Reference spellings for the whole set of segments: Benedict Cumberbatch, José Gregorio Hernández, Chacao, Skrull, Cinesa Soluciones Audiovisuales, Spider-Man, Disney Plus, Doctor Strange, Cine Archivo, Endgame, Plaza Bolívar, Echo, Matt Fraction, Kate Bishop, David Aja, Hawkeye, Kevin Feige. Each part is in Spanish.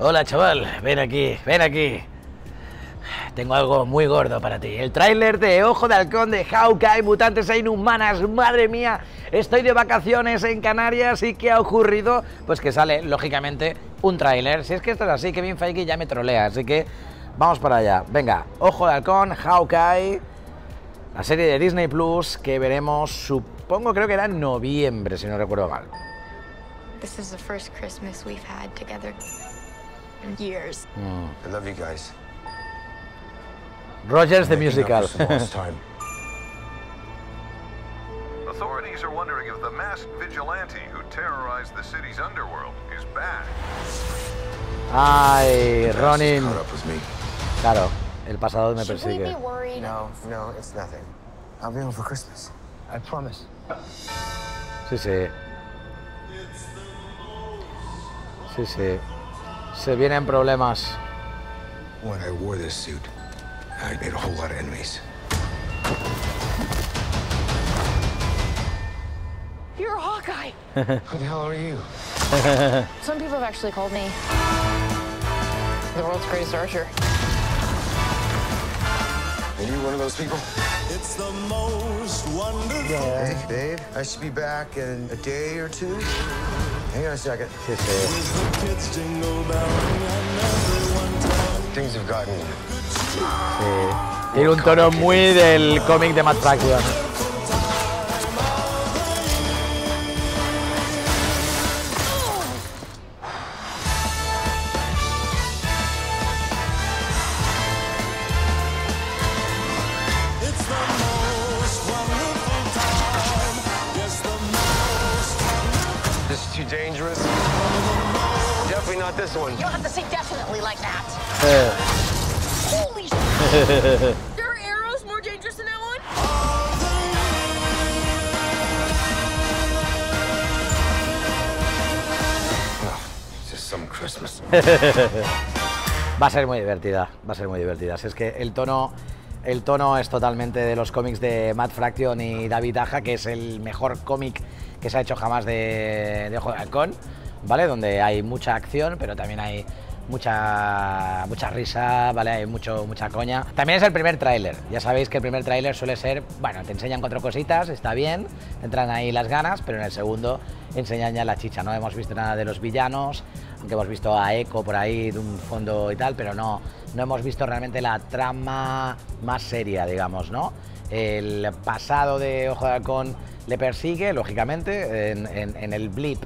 Hola, chaval, ven aquí, ven aquí. Tengo algo muy gordo para ti. El tráiler de Ojo de Halcón de Hawkeye, mutantes e inhumanas. Madre mía, estoy de vacaciones en Canarias y ¿qué ha ocurrido? Pues que sale, lógicamente, un tráiler. Si es que esto es así, Kevin Feige ya me trolea, así que vamos para allá. Venga, Ojo de Halcón, Hawkeye, la serie de Disney Plus que veremos, supongo, creo que era en noviembre, si no recuerdo mal. This is the first Christmas we've had together in years. I love you guys. Rogers the Musical. Authorities are wondering if the masked vigilante who terrorized the city's underworld is back. Ay, Ronin. Claro, el pasado me persigue. No, it's nothing. I'll be home for Christmas. I promise. Sí. Se vienen problemas. When I wore this suit, I made a whole lot of enemies. You're a Hawkeye. Who the hell are you? Some people have actually called me the world's greatest archer. Are you one of those people? It's the most wonderful. Yeah, hey, babe, I should be back in a day or two. Hang on a second. Things have gotten. Tiene un tono muy del cómic de Matt Fraction. This is too dangerous. Definitely not this one. You don't have to say definitely like that. Holy shit! There are arrows more dangerous than that one? Oh, it's just some Christmas. Va a ser muy divertida, va a ser muy divertida. Si es que el tono es totalmente de los cómics de Matt Fraction y David Aja, que es el mejor cómic que se ha hecho jamás de Ojo de Halcón, ¿vale? Donde hay mucha acción, pero también hay mucha risa, ¿vale? Hay mucha coña. También es el primer tráiler. Ya sabéis que el primer tráiler suele ser, bueno, te enseñan cuatro cositas, está bien, entran ahí las ganas, pero en el segundo enseñan ya la chicha, ¿no? Hemos visto nada de los villanos, aunque hemos visto a Echo por ahí de un fondo y tal, pero no hemos visto realmente la trama más seria, digamos, ¿no? El pasado de Ojo de Halcón le persigue, lógicamente, en el blip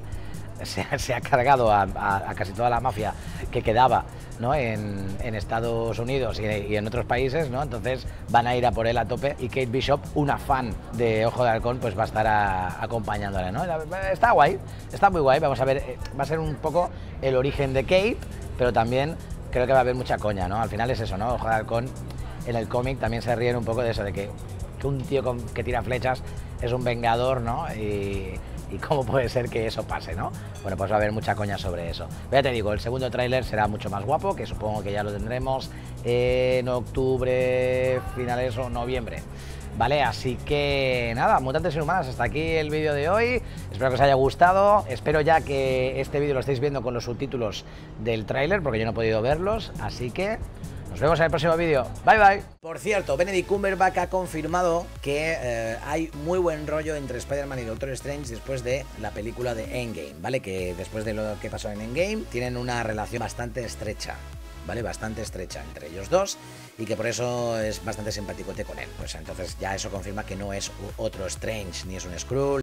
se ha cargado a casi toda la mafia que quedaba, ¿no? en Estados Unidos y en otros países, ¿no? Entonces van a ir a por él a tope y Kate Bishop, una fan de Ojo de Halcón, pues va a estar acompañándola, ¿no? Está guay, está muy guay, vamos a ver, va a ser un poco el origen de Kate, pero también creo que va a haber mucha coña, ¿no? Al final es eso, ¿no? Ojo de Halcón en el cómic también se ríen un poco de eso, de que un tío que tira flechas es un vengador, ¿no? Y cómo puede ser que eso pase, ¿no? Bueno, pues va a haber mucha coña sobre eso. Ya te digo, el segundo tráiler será mucho más guapo, que supongo que ya lo tendremos en octubre, finales o noviembre, ¿vale? Así que nada, mutantes inhumanas, hasta aquí el vídeo de hoy. Espero que os haya gustado. Espero ya que este vídeo lo estéis viendo con los subtítulos del tráiler, porque yo no he podido verlos, así que nos vemos en el próximo vídeo. Bye, bye. Por cierto, Benedict Cumberbatch ha confirmado que hay muy buen rollo entre Spider-Man y Doctor Strange después de la película de Endgame, ¿vale? Que después de lo que pasó en Endgame, tienen una relación bastante estrecha, ¿vale? Bastante estrecha entre ellos dos y que por eso es bastante simpaticote con él. Pues entonces ya eso confirma que no es otro Strange ni es un Skrull.